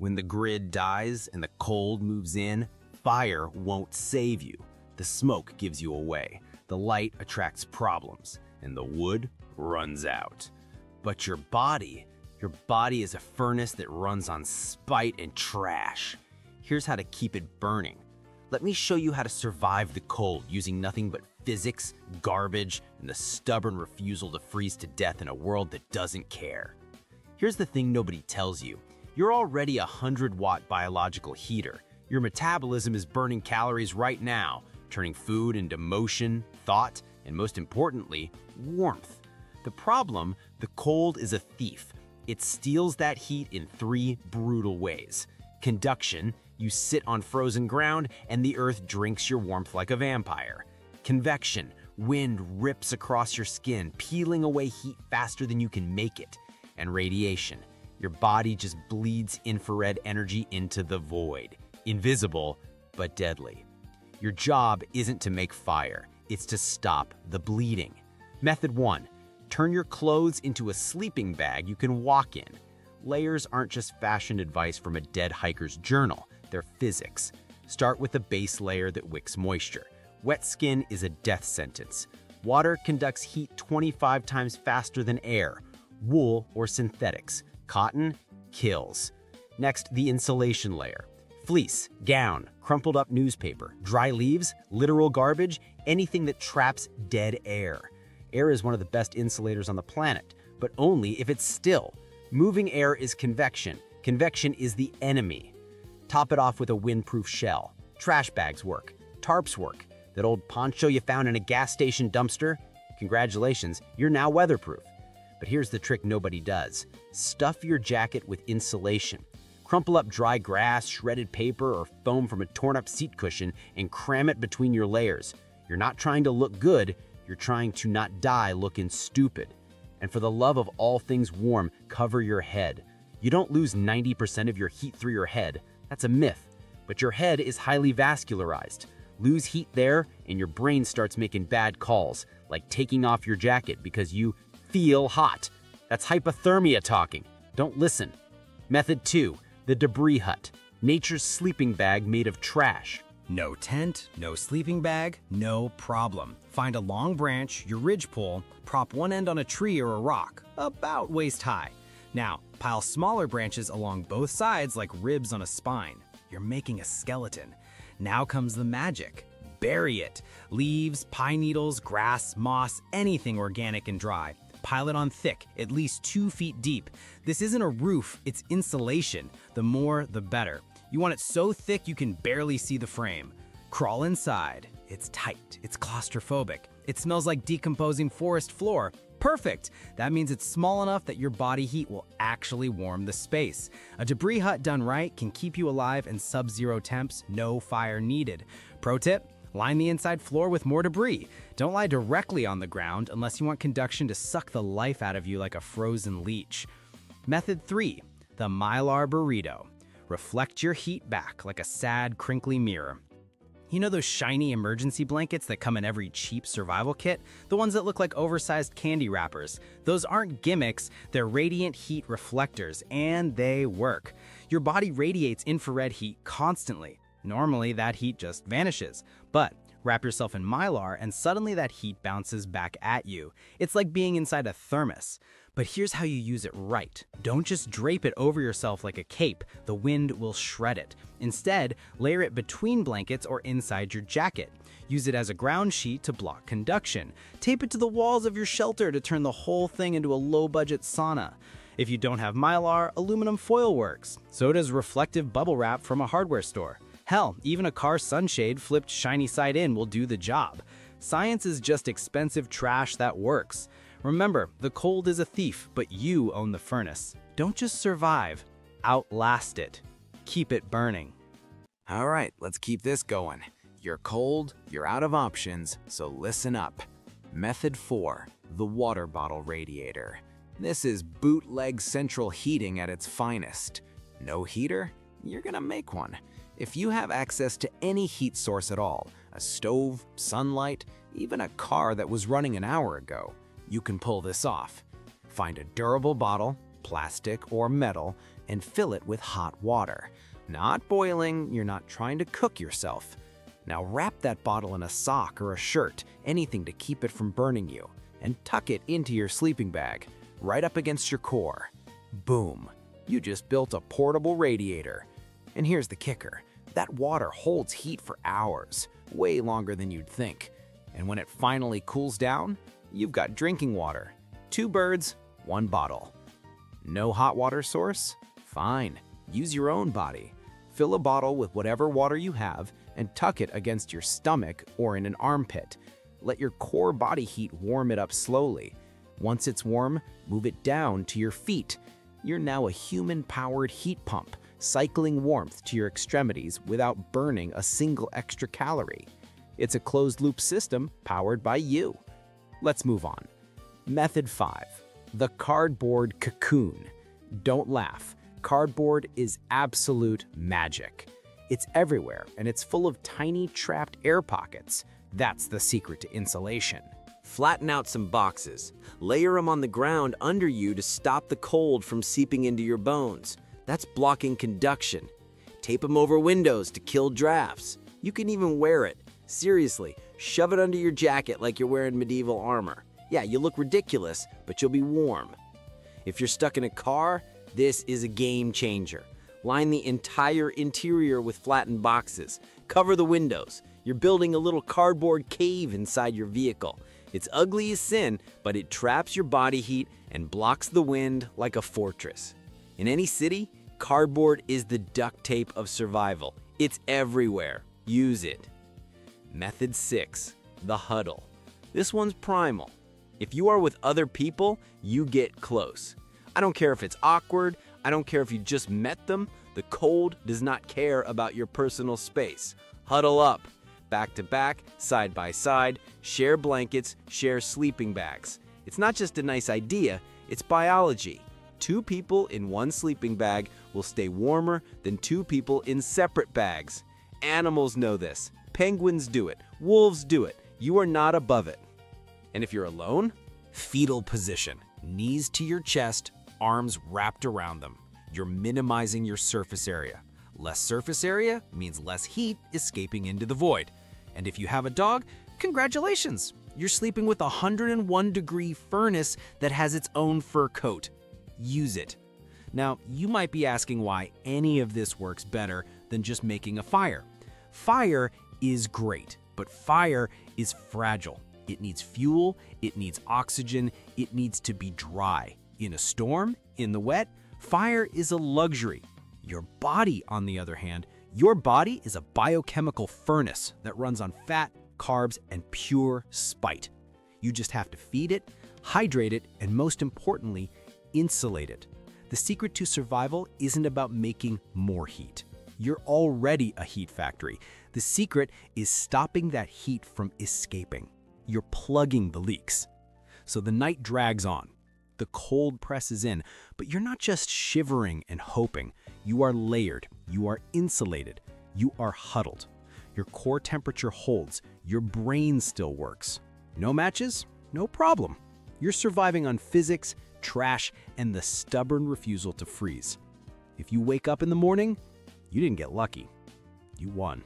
When the grid dies and the cold moves in, fire won't save you. The smoke gives you away, the light attracts problems, and the wood runs out. But your body is a furnace that runs on spite and trash. Here's how to keep it burning. Let me show you how to survive the cold using nothing but physics, garbage, and the stubborn refusal to freeze to death in a world that doesn't care. Here's the thing nobody tells you. You're already a 100-watt biological heater. Your metabolism is burning calories right now, turning food into motion, thought, and most importantly, warmth. The problem, the cold is a thief. It steals that heat in three brutal ways. Conduction, you sit on frozen ground and the earth drinks your warmth like a vampire. Convection, wind rips across your skin, peeling away heat faster than you can make it. And radiation, your body just bleeds infrared energy into the void. Invisible, but deadly. Your job isn't to make fire, it's to stop the bleeding. Method 1. Turn your clothes into a sleeping bag you can walk in. Layers aren't just fashion advice from a dead hiker's journal, they're physics. Start with a base layer that wicks moisture. Wet skin is a death sentence. Water conducts heat 25 times faster than air. Wool or synthetics. Cotton kills. Next, the insulation layer. Fleece, gown, crumpled up newspaper, dry leaves, literal garbage, anything that traps dead air. Air is one of the best insulators on the planet, but only if it's still. Moving air is convection. Convection is the enemy. Top it off with a windproof shell. Trash bags work. Tarps work. That old poncho you found in a gas station dumpster? Congratulations, you're now weatherproof. But here's the trick nobody does. Stuff your jacket with insulation. Crumple up dry grass, shredded paper, or foam from a torn-up seat cushion and cram it between your layers. You're not trying to look good, you're trying to not die looking stupid. And for the love of all things warm, cover your head. You don't lose 90% of your heat through your head. That's a myth. But your head is highly vascularized. Lose heat there, and your brain starts making bad calls, like taking off your jacket because you feel hot. That's hypothermia talking. Don't listen. Method 2. The debris hut. Nature's sleeping bag made of trash. No tent, no sleeping bag, no problem. Find a long branch, your ridgepole, prop one end on a tree or a rock, about waist high. Now, pile smaller branches along both sides like ribs on a spine. You're making a skeleton. Now comes the magic. Bury it. Leaves, pine needles, grass, moss, anything organic and dry. Pile it on thick, at least 2 feet deep. This isn't a roof, it's insulation. The more, the better. You want it so thick you can barely see the frame. Crawl inside. It's tight. It's claustrophobic. It smells like decomposing forest floor. Perfect! That means it's small enough that your body heat will actually warm the space. A debris hut done right can keep you alive in sub-zero temps, no fire needed. Pro tip: line the inside floor with more debris. Don't lie directly on the ground unless you want conduction to suck the life out of you like a frozen leech. Method 3. The Mylar Burrito. Reflect your heat back like a sad, crinkly mirror. You know those shiny emergency blankets that come in every cheap survival kit? The ones that look like oversized candy wrappers. Those aren't gimmicks, they're radiant heat reflectors, and they work. Your body radiates infrared heat constantly. Normally, that heat just vanishes. But wrap yourself in Mylar and suddenly that heat bounces back at you. It's like being inside a thermos. But here's how you use it right. Don't just drape it over yourself like a cape. The wind will shred it. Instead, layer it between blankets or inside your jacket. Use it as a ground sheet to block conduction. Tape it to the walls of your shelter to turn the whole thing into a low-budget sauna. If you don't have Mylar, aluminum foil works. So does reflective bubble wrap from a hardware store. Hell, even a car sunshade flipped shiny side in will do the job. Science is just expensive trash that works. Remember, the cold is a thief, but you own the furnace. Don't just survive, outlast it. Keep it burning. All right, let's keep this going. You're cold, you're out of options, so listen up. Method 4, the water bottle radiator. This is bootleg central heating at its finest. No heater? You're gonna make one. If you have access to any heat source at all, a stove, sunlight, even a car that was running an hour ago, you can pull this off. Find a durable bottle, plastic or metal, and fill it with hot water. Not boiling, you're not trying to cook yourself. Now wrap that bottle in a sock or a shirt, anything to keep it from burning you, and tuck it into your sleeping bag, right up against your core. Boom! You just built a portable radiator. And here's the kicker. That water holds heat for hours, way longer than you'd think. And when it finally cools down, you've got drinking water. Two birds, one bottle. No hot water source? Fine. Use your own body. Fill a bottle with whatever water you have and tuck it against your stomach or in an armpit. Let your core body heat warm it up slowly. Once it's warm, move it down to your feet. You're now a human-powered heat pump, cycling warmth to your extremities without burning a single extra calorie. It's a closed-loop system powered by you. Let's move on. Method 5. The cardboard cocoon. Don't laugh. Cardboard is absolute magic. It's everywhere, and it's full of tiny trapped air pockets. That's the secret to insulation. Flatten out some boxes. Layer them on the ground under you to stop the cold from seeping into your bones. That's blocking conduction. Tape them over windows to kill drafts. You can even wear it. Seriously, shove it under your jacket like you're wearing medieval armor. Yeah, you look ridiculous, but you'll be warm. If you're stuck in a car, this is a game changer. Line the entire interior with flattened boxes. Cover the windows. You're building a little cardboard cave inside your vehicle. It's ugly as sin, but it traps your body heat and blocks the wind like a fortress. In any city, cardboard is the duct tape of survival. It's everywhere. Use it. Method 6. The huddle. This one's primal. If you are with other people, you get close. I don't care if it's awkward. I don't care if you just met them. The cold does not care about your personal space. Huddle up. Back to back, side by side, share blankets, share sleeping bags. It's not just a nice idea, it's biology. Two people in one sleeping bag will stay warmer than two people in separate bags. Animals know this. Penguins do it. Wolves do it. You are not above it. And if you're alone, fetal position. Knees to your chest, arms wrapped around them. You're minimizing your surface area. Less surface area means less heat escaping into the void. And if you have a dog, congratulations! You're sleeping with a 101-degree furnace that has its own fur coat. Use it. Now, you might be asking why any of this works better than just making a fire. Fire is great, but fire is fragile. It needs fuel, it needs oxygen, it needs to be dry. In a storm, in the wet, fire is a luxury. Your body, on the other hand, your body is a biochemical furnace that runs on fat, carbs, and pure spite. You just have to feed it, hydrate it, and most importantly, insulate it. The secret to survival isn't about making more heat. You're already a heat factory. The secret is stopping that heat from escaping. You're plugging the leaks. So the night drags on. The cold presses in, but you're not just shivering and hoping. You are layered, you are insulated, you are huddled. Your core temperature holds, your brain still works. No matches? No problem. You're surviving on physics, trash, and the stubborn refusal to freeze. If you wake up in the morning, you didn't get lucky. You won.